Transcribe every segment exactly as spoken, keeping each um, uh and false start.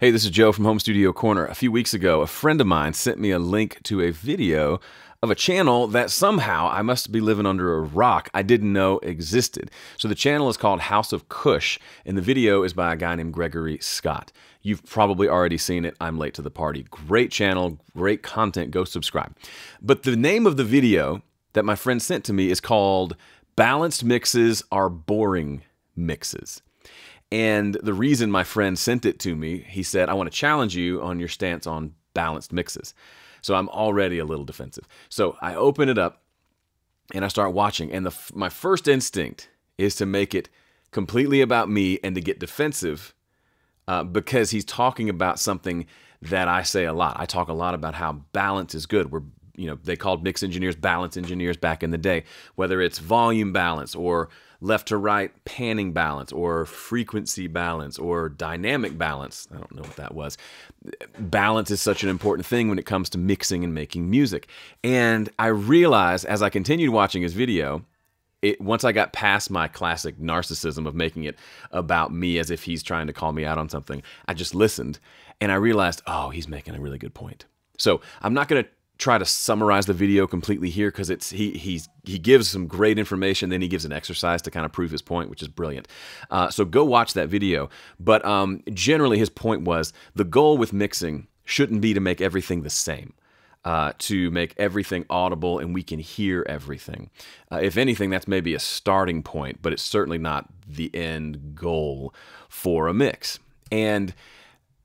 Hey, this is Joe from Home Studio Corner. A few weeks ago, a friend of mine sent me a link to a video of a channel that somehow I must be living under a rock I didn't know existed. So the channel is called House of Kush, and the video is by a guy named Gregory Scott. You've probably already seen it. I'm late to the party. Great channel, great content. Go subscribe. But the name of the video that my friend sent to me is called Balanced Mixes Are Boring Mixes. And the reason my friend sent it to me, he said, I want to challenge you on your stance on balanced mixes. So I'm already a little defensive. So I open it up and I start watching. And the, my first instinct is to make it completely about me and to get defensive uh, because he's talking about something that I say a lot. I talk a lot about how balance is good. We're You know, they called mix engineers balance engineers back in the day, whether it's volume balance or left to right panning balance or frequency balance or dynamic balance. I don't know what that was. Balance is such an important thing when it comes to mixing and making music. And I realized as I continued watching his video, it, once I got past my classic narcissism of making it about me as if he's trying to call me out on something, I just listened and I realized, oh, he's making a really good point. So I'm not going to try to summarize the video completely here because it's he he's he gives some great information, then he gives an exercise to kind of prove his point, which is brilliant. Uh, so go watch that video. But um, generally, his point was the goal with mixing shouldn't be to make everything the same, uh, to make everything audible and we can hear everything. Uh, if anything, that's maybe a starting point, but it's certainly not the end goal for a mix. And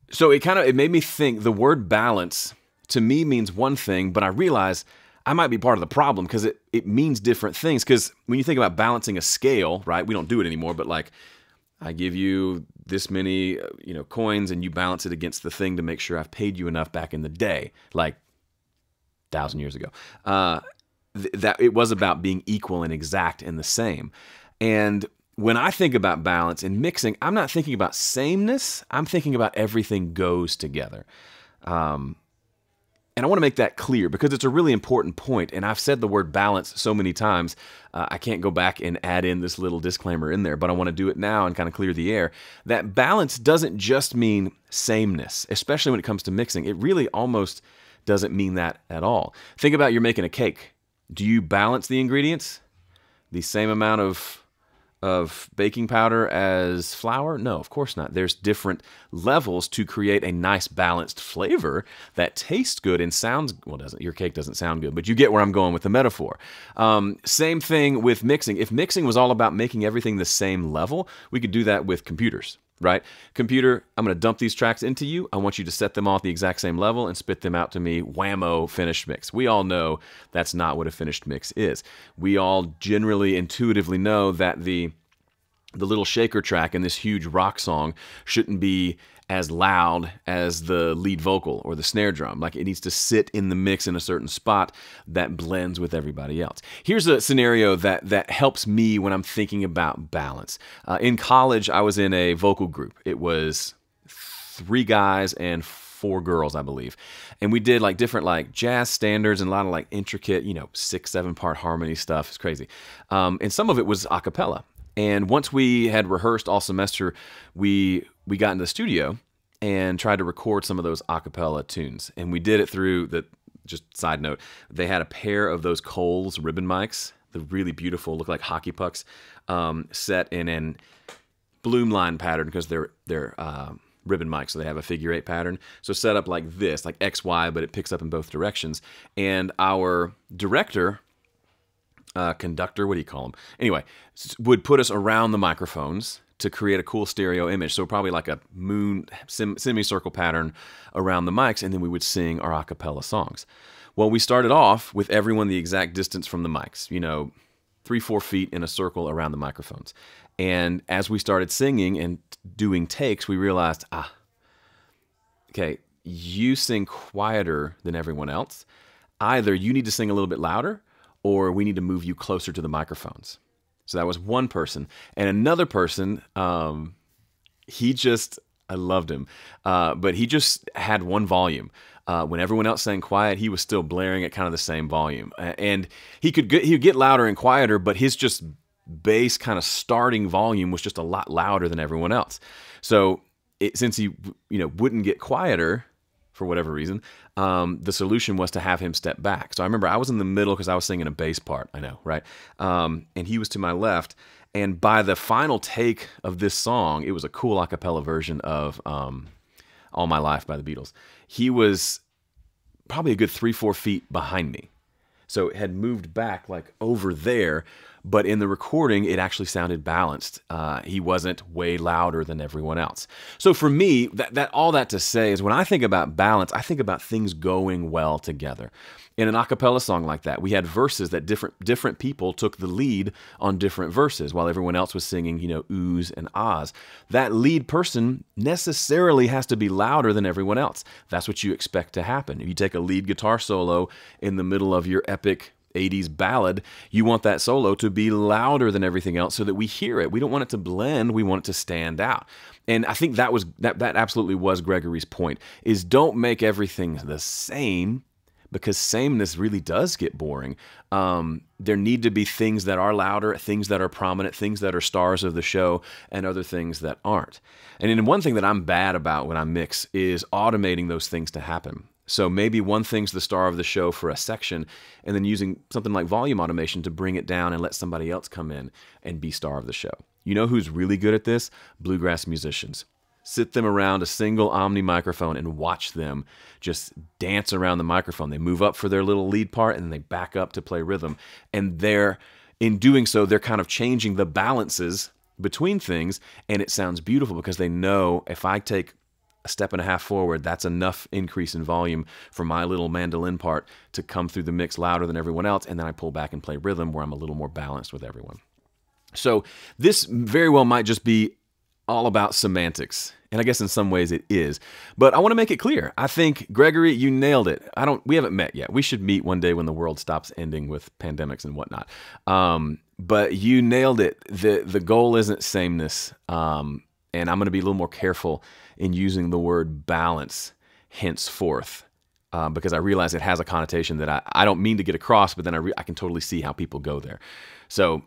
so it kind of it made me think the word balance to me means one thing, but I realize I might be part of the problem because it, it means different things. Because when you think about balancing a scale, right, we don't do it anymore, but like I give you this many you know, coins and you balance it against the thing to make sure I've paid you enough back in the day, like a thousand years ago. Uh, th that it was about being equal and exact and the same. And when I think about balance and mixing, I'm not thinking about sameness. I'm thinking about everything goes together. Um, And I want to make that clear because it's a really important point. And I've said the word balance so many times, uh, I can't go back and add in this little disclaimer in there, but I want to do it now and kind of clear the air. That balance doesn't just mean sameness, especially when it comes to mixing. It really almost doesn't mean that at all. Think about you're making a cake. Do you balance the ingredients? The same amount of, of baking powder as flour? No, of course not. There's different levels to create a nice balanced flavor that tastes good and sounds, well, doesn't your cake doesn't sound good, but you get where I'm going with the metaphor. Um, same thing with mixing. If mixing was all about making everything the same level, we could do that with computers, right? Computer, I'm going to dump these tracks into you. I want you to set them all at the exact same level and spit them out to me. Whammo, finished mix. We all know that's not what a finished mix is. We all generally intuitively know that the the little shaker track in this huge rock song shouldn't be as loud as the lead vocal or the snare drum. Like it needs to sit in the mix in a certain spot that blends with everybody else. Here's a scenario that, that helps me when I'm thinking about balance. Uh, in college, I was in a vocal group. It was three guys and four girls, I believe. And we did like different like jazz standards and a lot of like intricate, you know, six, seven part harmony stuff. It's crazy. Um, and some of it was a cappella. And once we had rehearsed all semester, we we got into the studio and tried to record some of those a cappella tunes. And we did it through the, just side note, they had a pair of those Kohl's ribbon mics, the really beautiful, look like hockey pucks, um, set in an bloom line pattern because they're, they're uh, ribbon mics, so they have a figure eight pattern. So set up like this, like X Y, but it picks up in both directions. And our director... Uh, conductor, what do you call him? Anyway, would put us around the microphones to create a cool stereo image. So probably like a moon sem semicircle pattern around the mics, and then we would sing our a cappella songs. Well, we started off with everyone the exact distance from the mics, you know, three, four feet in a circle around the microphones. And as we started singing and doing takes, we realized, ah, okay, you sing quieter than everyone else. Either you need to sing a little bit louder, or we need to move you closer to the microphones. So that was one person. And another person, um, he just, I loved him, uh, but he just had one volume. Uh, when everyone else sang quiet, he was still blaring at kind of the same volume. And he could get, he would get louder and quieter, but his just bass kind of starting volume was just a lot louder than everyone else. So it, since he you know wouldn't get quieter for whatever reason, um, the solution was to have him step back. So I remember I was in the middle because I was singing a bass part. I know, right? Um, and he was to my left. And by the final take of this song, it was a cool a cappella version of um, All My Life by the Beatles. He was probably a good three, four feet behind me. So it had moved back like over there. But in the recording, it actually sounded balanced. Uh, he wasn't way louder than everyone else. So for me, that, that all that to say is when I think about balance, I think about things going well together. In an a cappella song like that, we had verses that different, different people took the lead on different verses while everyone else was singing, you know, oohs and ahs. That lead person necessarily has to be louder than everyone else. That's what you expect to happen. If you take a lead guitar solo in the middle of your epic eighties ballad, you want that solo to be louder than everything else so that we hear it. We don't want it to blend, we want it to stand out. And I think that was that that absolutely was Gregory's point, is don't make everything the same, because sameness really does get boring. Um, there need to be things that are louder, things that are prominent, things that are stars of the show, and other things that aren't. And then one thing that I'm bad about when I mix is automating those things to happen. So maybe one thing's the star of the show for a section, and then using something like volume automation to bring it down and let somebody else come in and be star of the show. You know who's really good at this? Bluegrass musicians. Sit them around a single Omni microphone and watch them just dance around the microphone. They move up for their little lead part, and then they back up to play rhythm. And they're, in doing so, they're kind of changing the balances between things, and it sounds beautiful because they know if I take a step and a half forward, that's enough increase in volume for my little mandolin part to come through the mix louder than everyone else, and then I pull back and play rhythm where I'm a little more balanced with everyone. So this very well might just be all about semantics, and I guess in some ways it is, but I want to make it clear. I think, Gregory, you nailed it. I don't, we haven't met yet. We should meet one day when the world stops ending with pandemics and whatnot, um, but you nailed it. The, the goal isn't sameness, um, and I'm going to be a little more careful in using the word balance henceforth, uh, because I realize it has a connotation that I, I don't mean to get across, but then I, re I can totally see how people go there. So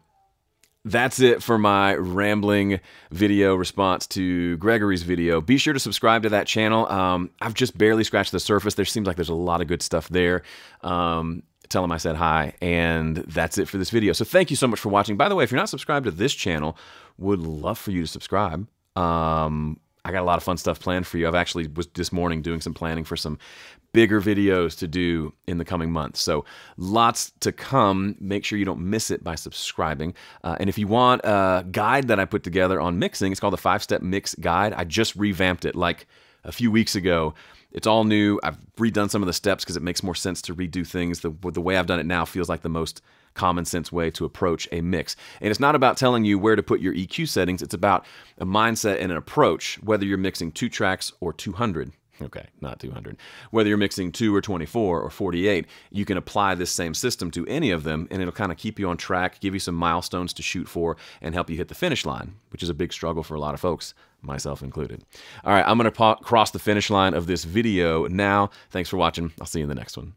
that's it for my rambling video response to Gregory's video. Be sure to subscribe to that channel. Um, I've just barely scratched the surface. There seems like there's a lot of good stuff there. Um, Tell him I said hi, and that's it for this video. So thank you so much for watching. By the way, if you're not subscribed to this channel, would love for you to subscribe. Um, I got a lot of fun stuff planned for you. I've actually was this morning doing some planning for some bigger videos to do in the coming months. So lots to come. Make sure you don't miss it by subscribing. Uh, and if you want a guide that I put together on mixing, it's called the Five Step Mix Guide. I just revamped it like a few weeks ago. It's all new. I've redone some of the steps because it makes more sense to redo things. The, the way I've done it now feels like the most common sense way to approach a mix. And it's not about telling you where to put your E Q settings. It's about a mindset and an approach, whether you're mixing two tracks or two hundred. Okay, not two hundred. Whether you're mixing two or twenty-four or forty-eight, you can apply this same system to any of them, and it'll kind of keep you on track, give you some milestones to shoot for, and help you hit the finish line, which is a big struggle for a lot of folks, myself included. All right, I'm going to cross the finish line of this video now. Thanks for watching. I'll see you in the next one.